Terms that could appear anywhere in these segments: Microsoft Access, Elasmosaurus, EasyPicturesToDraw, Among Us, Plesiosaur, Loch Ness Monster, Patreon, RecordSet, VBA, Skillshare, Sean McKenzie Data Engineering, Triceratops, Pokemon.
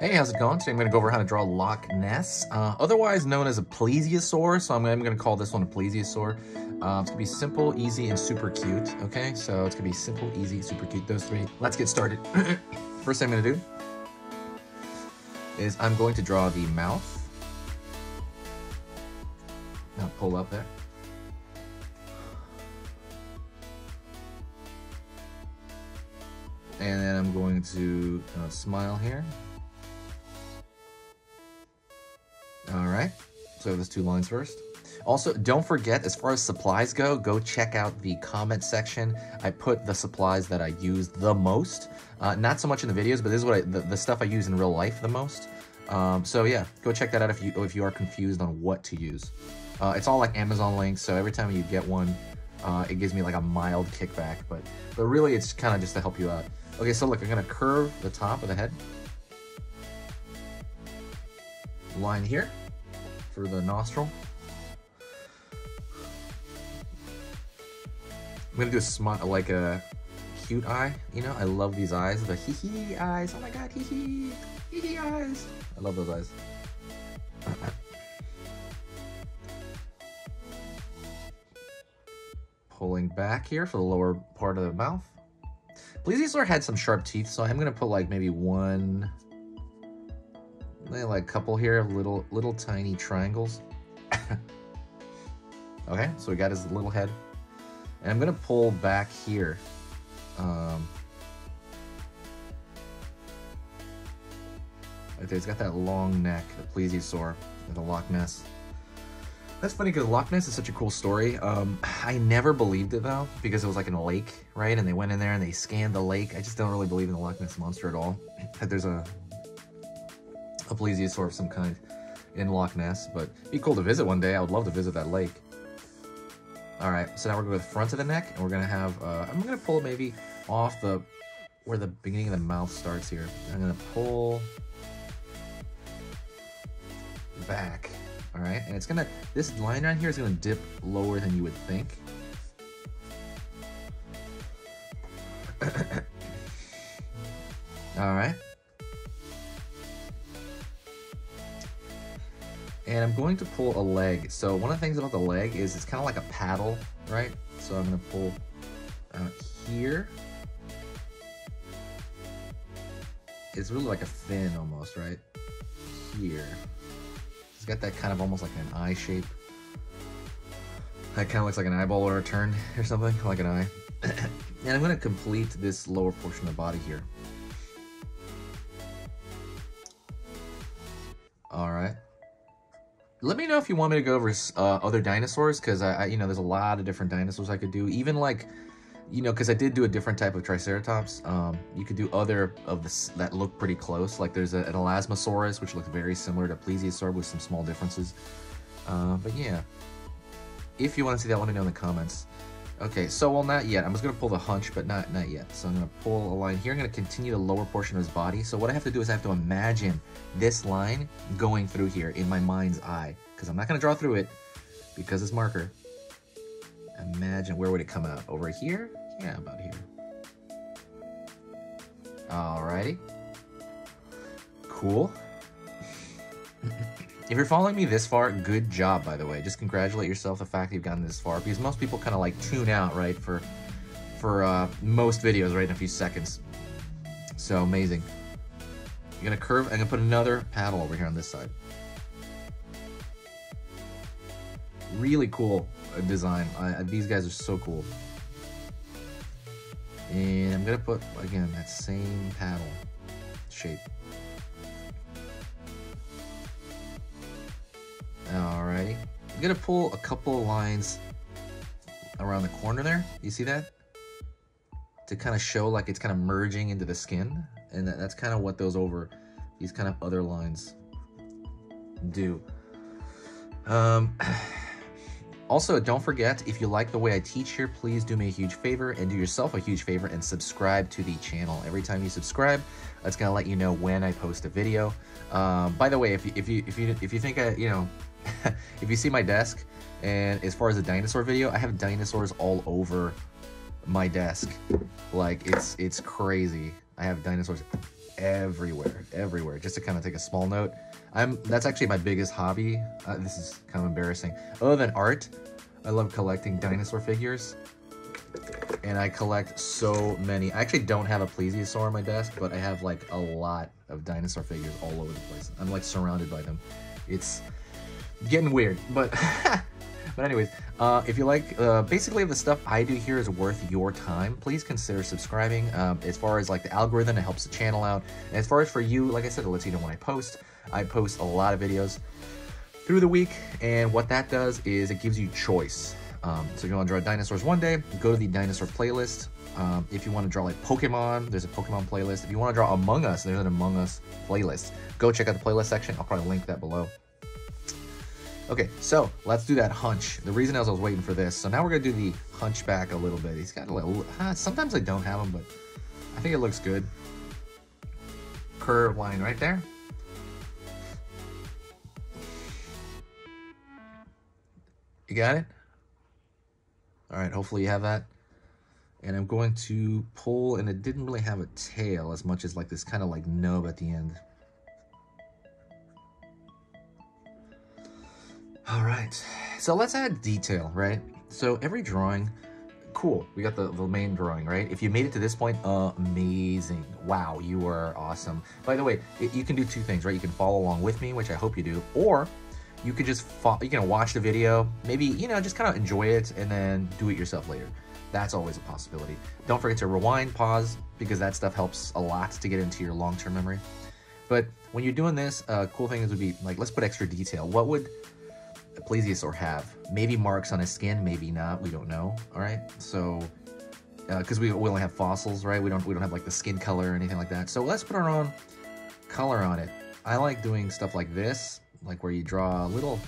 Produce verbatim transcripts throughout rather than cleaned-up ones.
Hey, how's it going? Today I'm going to go over how to draw Loch Ness, uh, otherwise known as a plesiosaur, so I'm, I'm going to call this one a plesiosaur. Uh, it's going to be simple, easy, and super cute, okay? So it's going to be simple, easy, super cute, those three. Let's get started. First thing I'm going to do is I'm going to draw the mouth. Now pull up there. And then I'm going to uh, smile here. All right, so those two lines first. Also, don't forget, as far as supplies go, go check out the comment section. I put the supplies that I use the most. Uh, not so much in the videos, but this is what I, the, the stuff I use in real life the most. Um, so yeah, go check that out if you, if you are confused on what to use. Uh, it's all like Amazon links, so every time you get one, Uh, it gives me like a mild kickback, but, but really it's kind of just to help you out. Okay, so look, I'm gonna curve the top of the head. Line here for the nostril. I'm gonna do a smile, like a cute eye. You know, I love these eyes, the hee-hee eyes. Oh my God, hee-hee, hee-hee eyes. I love those eyes. Pulling back here for the lower part of the mouth. Plesiosaur had some sharp teeth, so I'm gonna put like maybe one, like a couple here, little little tiny triangles. Okay, so we got his little head, and I'm gonna pull back here. Um, right there, he's got that long neck, the plesiosaur, the Loch Ness. That's funny because Loch Ness is such a cool story. Um, I never believed it though, because it was like in a lake, right? And they went in there and they scanned the lake. I just don't really believe in the Loch Ness Monster at all. That there's a, a plesiosaur of some kind in Loch Ness, but it'd be cool to visit one day. I would love to visit that lake. All right, so now we're going to the front of the neck, and we're going to have, uh, I'm going to pull maybe off the, where the beginning of the mouth starts here. I'm going to pull back. All right, and it's gonna, this line right here is gonna dip lower than you would think. All right. And I'm going to pull a leg. So one of the things about the leg is it's kind of like a paddle, right? So I'm gonna pull out here. It's really like a fin almost, right? Here. It's got that kind of almost like an eye shape. That kind of looks like an eyeball or a turn or something, like an eye. And I'm gonna complete this lower portion of the body here. All right. Let me know if you want me to go over uh, other dinosaurs, because I, I, you know, there's a lot of different dinosaurs I could do. Even like, you know, because I did do a different type of Triceratops. Um, you could do other of this that look pretty close. Like there's a, an Elasmosaurus, which looks very similar to Plesiosaur with some small differences. Uh, but yeah, if you want to see that, let me know in the comments. Okay, so well, not yet. I'm just gonna pull the hunch, but not not yet. So I'm gonna pull a line here. I'm gonna continue the lower portion of his body. So what I have to do is I have to imagine this line going through here in my mind's eye, because I'm not gonna draw through it because it's marker. Imagine, where would it come out? Over here? Yeah, about here. Alrighty. Cool. If you're following me this far, good job, by the way. Just congratulate yourself the fact that you've gotten this far, because most people kind of like tune out, right, for for uh, most videos, right, in a few seconds. So amazing. You're gonna curve, I'm gonna put another paddle over here on this side. Really cool design. I, these guys are so cool. And I'm gonna put again that same paddle shape. Alrighty, I'm gonna pull a couple of lines around the corner there. You see that? To kind of show like it's kind of merging into the skin, and that, that's kind of what those over these kind of other lines do. Um. Also, don't forget, if you like the way I teach here, please do me a huge favor and do yourself a huge favor and subscribe to the channel. Every time you subscribe, it's gonna let you know when I post a video. Um, by the way, if you if you if you if you think I you know, if you see my desk, and as far as the dinosaur video, I have dinosaurs all over my desk. Like it's it's crazy. I have dinosaurs everywhere, everywhere, just to kind of take a small note. I'm, that's actually my biggest hobby. Uh, this is kind of embarrassing. Other than art, I love collecting dinosaur figures. And I collect so many. I actually don't have a plesiosaur on my desk, but I have like a lot of dinosaur figures all over the place. I'm like surrounded by them. It's getting weird, but but anyways, uh, if you like, uh, basically if the stuff I do here is worth your time, please consider subscribing. Um, as far as like the algorithm, it helps the channel out. And as far as for you, like I said, it lets you know when I post. I post a lot of videos through the week, and what that does is it gives you choice. Um, so if you want to draw dinosaurs one day, go to the dinosaur playlist. Um, if you want to draw like Pokemon, there's a Pokemon playlist. If you want to draw Among Us, there's an Among Us playlist. Go check out the playlist section. I'll probably link that below. Okay, so let's do that hunch. The reason is I was waiting for this. So now we're going to do the hunchback a little bit. He's got a little, uh, sometimes I don't have him, but I think it looks good. Curve line right there. You got it? All right, hopefully you have that. And I'm going to pull, and it didn't really have a tail as much as like this kind of like nub at the end. All right, so let's add detail, right? So every drawing, cool, we got the, the main drawing, right? If you made it to this point, amazing. Wow, you are awesome. By the way, it, you can do two things, right? You can follow along with me, which I hope you do, or you could just, you can watch the video, maybe, you know, just kind of enjoy it and then do it yourself later. That's always a possibility. Don't forget to rewind, pause, because that stuff helps a lot to get into your long-term memory. But when you're doing this, uh, cool thing is would be like, let's put extra detail. What would a plesiosaur have? Maybe marks on his skin, maybe not, we don't know, all right? So, uh, cause we, we only have fossils, right? We don't, we don't have like the skin color or anything like that. So let's put our own color on it. I like doing stuff like this, like where you draw little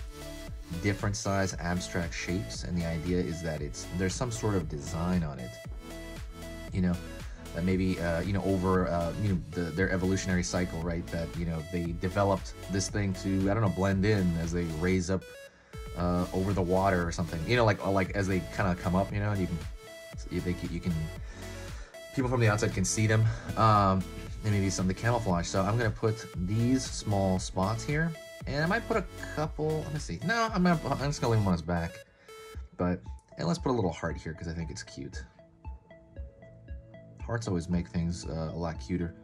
different size abstract shapes, and the idea is that it's there's some sort of design on it, you know, that maybe uh, you know over uh, you know the, their evolutionary cycle, right? That you know they developed this thing to I don't know blend in as they raise up uh, over the water or something, you know, like like as they kind of come up, you know, and you can they you can people from the outside can see them, um, and maybe some of the camouflage. So I'm gonna put these small spots here. And I might put a couple, let me see. No, I'm, not, I'm just gonna leave him on his back. But, and let's put a little heart here because I think it's cute. Hearts always make things uh, a lot cuter.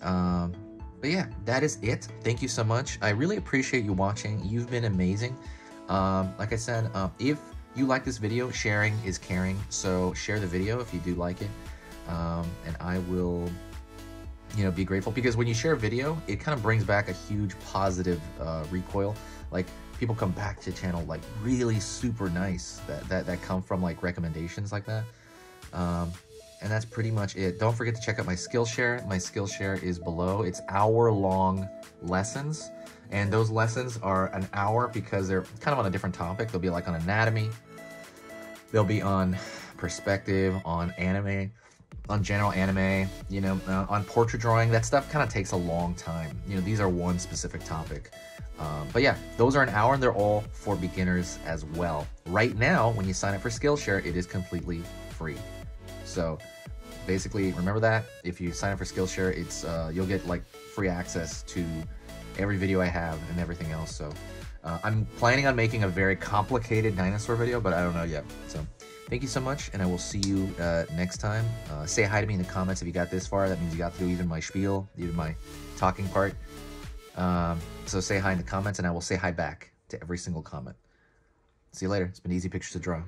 Um, but yeah, that is it. Thank you so much. I really appreciate you watching. You've been amazing. Um, like I said, uh, if you like this video, sharing is caring. So share the video if you do like it. Um, and I will, you know, be grateful, because when you share a video, it kind of brings back a huge positive uh, recoil. Like people come back to the channel like really super nice that, that, that come from like recommendations like that. Um, and that's pretty much it. Don't forget to check out my Skillshare. My Skillshare is below. It's hour long lessons. And those lessons are an hour because they're kind of on a different topic. They'll be like on anatomy. They'll be on perspective, on anime. On general anime, you know, uh, on portrait drawing, that stuff kind of takes a long time. You know, these are one specific topic. Um, but yeah, those are an hour and they're all for beginners as well. Right now, when you sign up for Skillshare, it is completely free. So basically, remember that. If you sign up for Skillshare, it's uh, you'll get like free access to every video I have and everything else. So uh, I'm planning on making a very complicated dinosaur video, but I don't know yet. So. Thank you so much, and I will see you uh, next time. Uh, say hi to me in the comments if you got this far. That means you got through even my spiel, even my talking part. Um, so say hi in the comments, and I will say hi back to every single comment. See you later. It's been easy pictures to draw.